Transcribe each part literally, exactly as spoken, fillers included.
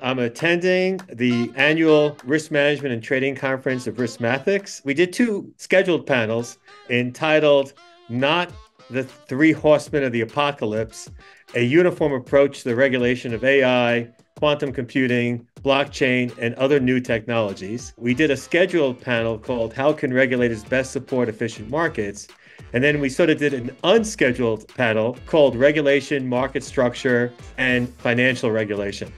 I'm attending the annual Risk Management and Trading Conference of RiskMathics. We did two scheduled panels entitled Not the Three Horsemen of the Apocalypse, a Uniform Approach to the Regulation of A I, Quantum Computing, Blockchain, and Other New Technologies. We did a scheduled panel called How Can Regulators Best Support Efficient Markets? And then we sort of did an unscheduled panel called Regulation, Market Structure, and Financial Regulation.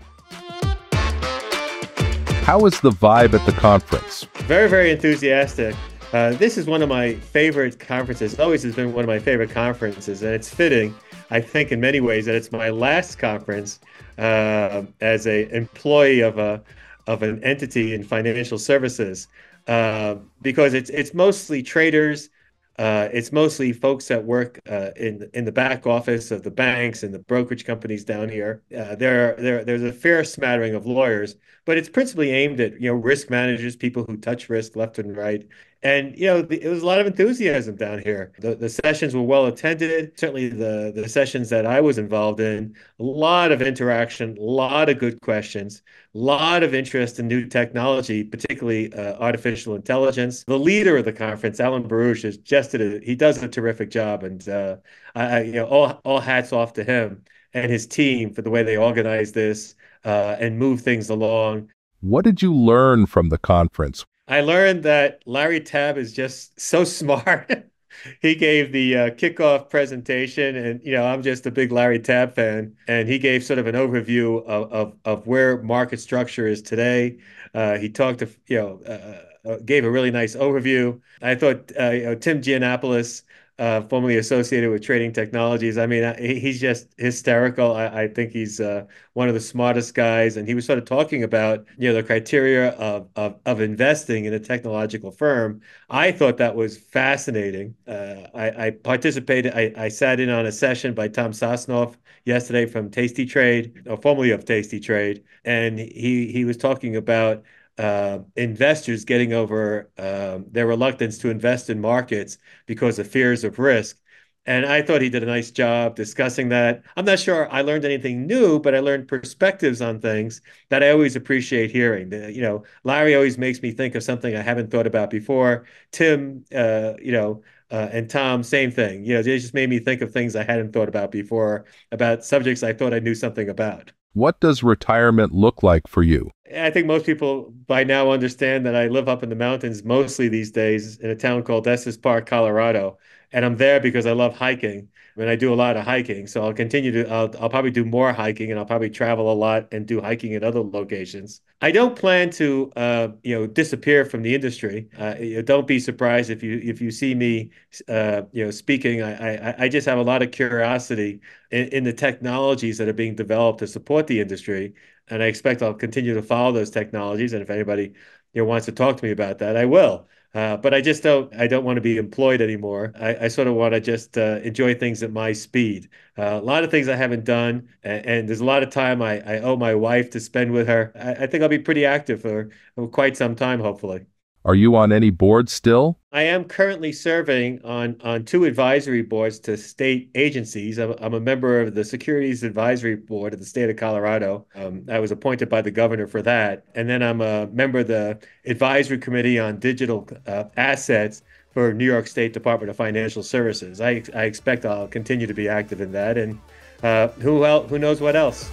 How was the vibe at the conference? Very, very enthusiastic. Uh, this is one of my favorite conferences. It always has been one of my favorite conferences, and it's fitting, I think, in many ways, that it's my last conference uh, as an employee of a of an entity in financial services, uh, because it's it's mostly traders. Uh, it's mostly folks that work uh, in in the back office of the banks and the brokerage companies down here. Uh, there, there, there's a fair smattering of lawyers, but it's principally aimed at you know risk managers, people who touch risk left and right. And you know, the, it was a lot of enthusiasm down here. The, the sessions were well attended. Certainly, the the sessions that I was involved in, a lot of interaction, a lot of good questions, a lot of interest in new technology, particularly uh, artificial intelligence. The leader of the conference, Alan Baruch, is just A, he does a terrific job, and uh, I, you know, all, all hats off to him and his team for the way they organize this uh, and move things along. What did you learn from the conference? I learned that Larry Tabb is just so smart. He gave the uh, kickoff presentation, and you know, I'm just a big Larry Tabb fan, and he gave sort of an overview of of, of where market structure is today. Uh, he talked to you know. Uh, gave a really nice overview. I thought uh, you know, Tim Giannopoulos, uh, formerly associated with Trading Technologies, I mean, he's just hysterical. I, I think he's uh, one of the smartest guys. And he was sort of talking about, you know, the criteria of, of, of investing in a technological firm. I thought that was fascinating. Uh, I, I participated, I, I sat in on a session by Tom Sosnoff yesterday from Tasty Trade, or formerly of Tasty Trade. And he, he was talking about Uh, investors getting over um, their reluctance to invest in markets because of fears of risk. And I thought he did a nice job discussing that. I'm not sure I learned anything new, but I learned perspectives on things that I always appreciate hearing. You know, Larry always makes me think of something I haven't thought about before. Tim, uh, you know, Uh, and Tom, same thing. You know, they just made me think of things I hadn't thought about before, about subjects I thought I knew something about. What does retirement look like for you? I think most people by now understand that I live up in the mountains mostly these days in a town called Estes Park, Colorado. And I'm there because I love hiking. I mean, I do a lot of hiking, so I'll continue to, I'll, I'll probably do more hiking, and I'll probably travel a lot and do hiking at other locations. I don't plan to, uh, you know, disappear from the industry. Uh, you know, don't be surprised if you if you see me, uh, you know, speaking. I, I I just have a lot of curiosity in, in the technologies that are being developed to support the industry, and I expect I'll continue to follow those technologies. And if anybody, you know, wants to talk to me about that, I will. Uh, but I just don't, I don't want to be employed anymore. I, I sort of want to just uh, enjoy things at my speed. Uh, a lot of things I haven't done, and, and there's a lot of time I, I owe my wife to spend with her. I, I think I'll be pretty active for, for quite some time, hopefully. Are you on any boards still? I am currently serving on, on two advisory boards to state agencies. I'm, I'm a member of the Securities Advisory Board of the state of Colorado. Um, I was appointed by the governor for that. And then I'm a member of the Advisory Committee on Digital uh, Assets for New York State Department of Financial Services. I, I expect I'll continue to be active in that, and uh, who, el- who knows what else.